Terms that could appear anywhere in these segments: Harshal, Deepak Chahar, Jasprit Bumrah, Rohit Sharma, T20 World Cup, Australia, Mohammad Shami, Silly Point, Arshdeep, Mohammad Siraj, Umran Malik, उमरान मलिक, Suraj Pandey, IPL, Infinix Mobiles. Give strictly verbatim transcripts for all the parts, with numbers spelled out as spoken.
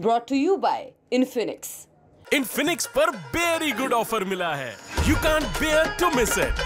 Brought to you by Infinix. Infinix पर very good offer मिला है, you can't bear to miss it.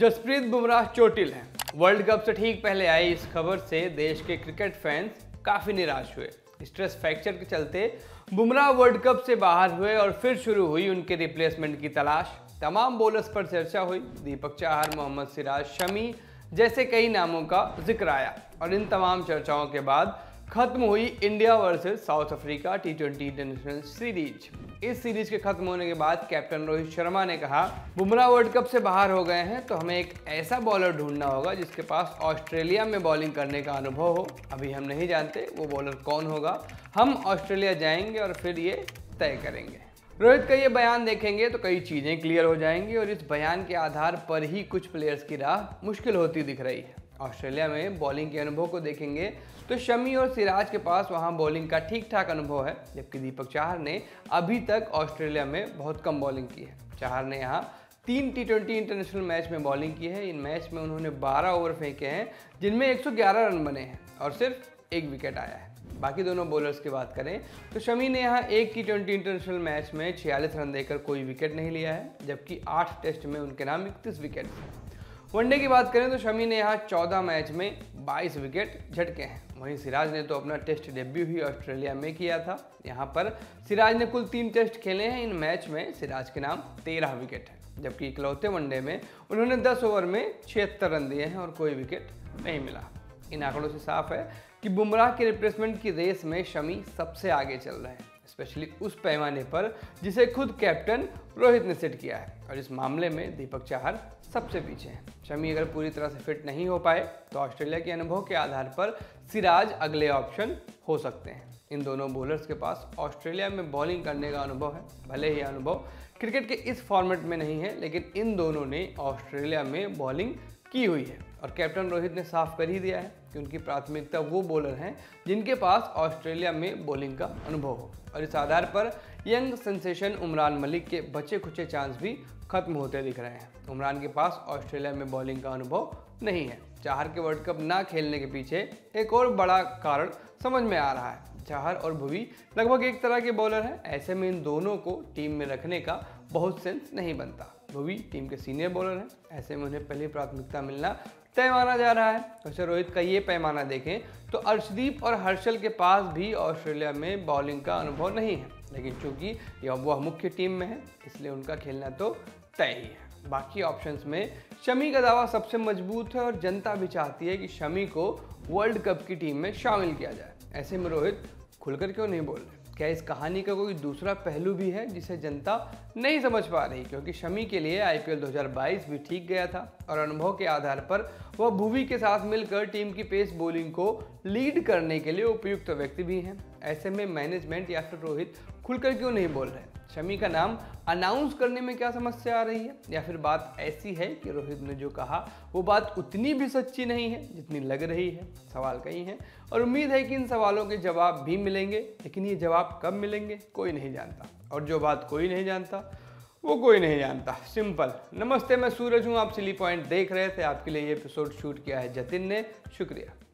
Jasprit Bumrah चोटिल हैं। वर्ल्ड कप से ठीक पहले आई इस खबर से देश के क्रिकेट फैंस काफी निराश हुए। स्ट्रेस फ्रैक्चर के चलते बुमराह वर्ल्ड कप से बाहर हुए और फिर शुरू हुई उनके रिप्लेसमेंट की तलाश। तमाम बॉलर्स पर चर्चा हुई, दीपक चाहर, मोहम्मद सिराज, शमी जैसे कई नामों का जिक्र आया और इन तमाम चर्चाओं के बाद खत्म हुई India versus South Africa T twenty international series. इस सीरीज के खत्म होने के बाद कैप्टन रोहित शर्मा ने कहा, बुमराह वर्ल्ड कप से बाहर हो गए हैं तो हमें एक ऐसा बॉलर ढूंढना होगा जिसके पास ऑस्ट्रेलिया में बॉलिंग करने का अनुभव हो। अभी हम नहीं जानते वो बॉलर कौन होगा, हम ऑस्ट्रेलिया जाएंगे और फिर ये तय करेंगे। रोहित का ये बयान देखेंगे तो कई चीज़ें क्लियर हो जाएंगी और इस बयान के आधार पर ही कुछ प्लेयर्स की राह मुश्किल होती दिख रही है। ऑस्ट्रेलिया में बॉलिंग के अनुभव को देखेंगे तो शमी और सिराज के पास वहां बॉलिंग का ठीक ठाक अनुभव है, जबकि दीपक चाहर ने अभी तक ऑस्ट्रेलिया में बहुत कम बॉलिंग की है। चाहर ने यहाँ तीन टी ट्वेंटी इंटरनेशनल मैच में बॉलिंग की है। इन मैच में उन्होंने बारह ओवर फेंके हैं जिनमें एक सौ ग्यारह रन बने हैं और सिर्फ एक विकेट आया है। बाकी दोनों बॉलर्स की बात करें तो शमी ने यहाँ एक टी ट्वेंटी इंटरनेशनल मैच में छियालीस रन देकर कोई विकेट नहीं लिया है, जबकि आठ टेस्ट में उनके नाम इकतीस विकेट हैं। वनडे की बात करें तो शमी ने यहाँ चौदह मैच में बाईस विकेट झटके हैं। वहीं सिराज ने तो अपना टेस्ट डेब्यू ही ऑस्ट्रेलिया में किया था। यहाँ पर सिराज ने कुल तीन टेस्ट खेले हैं। इन मैच में सिराज के नाम तेरह विकेट हैं, जबकि इकलौते वनडे में उन्होंने दस ओवर में छिहत्तर रन दिए हैं और कोई विकेट नहीं मिला। इन आंकड़ों से साफ है कि बुमराह के रिप्लेसमेंट की रेस में शमी सबसे आगे चल रहे हैं, स्पेशली उस पैमाने पर जिसे खुद कैप्टन रोहित ने सेट किया है और इस मामले में दीपक चाहर सबसे पीछे हैं। शमी अगर पूरी तरह से फिट नहीं हो पाए तो ऑस्ट्रेलिया के अनुभव के आधार पर सिराज अगले ऑप्शन हो सकते हैं। इन दोनों बॉलर्स के पास ऑस्ट्रेलिया में बॉलिंग करने का अनुभव है। भले ही अनुभव क्रिकेट के इस फॉर्मेट में नहीं है, लेकिन इन दोनों ने ऑस्ट्रेलिया में बॉलिंग की हुई है और कैप्टन रोहित ने साफ कर ही दिया है कि उनकी प्राथमिकता वो बॉलर हैं जिनके पास ऑस्ट्रेलिया में बॉलिंग का अनुभव हो और इस आधार पर यंग सेंसेशन उमरान मलिक के बचे खुचे चांस भी खत्म होते दिख रहे हैं। उमरान के पास ऑस्ट्रेलिया में बॉलिंग का अनुभव नहीं है। चाहर के वर्ल्ड कप ना खेलने के पीछे एक और बड़ा कारण समझ में आ रहा है। चाहर और भुवी लगभग एक तरह के बॉलर हैं, ऐसे में इन दोनों को टीम में रखने का बहुत सेंस नहीं बनता। भुवी टीम के सीनियर बॉलर हैं, ऐसे में उन्हें पहली प्राथमिकता मिलना तय माना जा रहा है। वैसे रोहित का ये पैमाना देखें तो अर्शदीप और हर्षल के पास भी ऑस्ट्रेलिया में बॉलिंग का अनुभव नहीं है, लेकिन चूंकि वह मुख्य टीम में है इसलिए उनका खेलना तो तय ही है। बाकी ऑप्शंस में शमी का दावा सबसे मजबूत है और जनता भी चाहती है कि शमी को वर्ल्ड कप की टीम में शामिल किया जाए। ऐसे में रोहित खुलकर क्यों नहीं बोल रहे? क्या इस कहानी का कोई दूसरा पहलू भी है जिसे जनता नहीं समझ पा रही? क्योंकि शमी के लिए आईपीएल दो हज़ार बाईस भी ठीक गया था और अनुभव के आधार पर वह भुवी के साथ मिलकर टीम की पेस बॉलिंग को लीड करने के लिए उपयुक्त व्यक्ति भी हैं। ऐसे में मैनेजमेंट या फिर रोहित खुलकर क्यों नहीं बोल रहे? शमी का नाम अनाउंस करने में क्या समस्या आ रही है? या फिर बात ऐसी है कि रोहित ने जो कहा वो बात उतनी भी सच्ची नहीं है जितनी लग रही है? सवाल कई हैं और उम्मीद है कि इन सवालों के जवाब भी मिलेंगे, लेकिन ये जवाब कब मिलेंगे कोई नहीं जानता और जो बात कोई नहीं जानता वो कोई नहीं जानता। सिंपल। नमस्ते, मैं सूरज हूँ, आप सिली पॉइंट देख रहे थे। आपके लिए ये एपिसोड शूट किया है जतिन ने। शुक्रिया।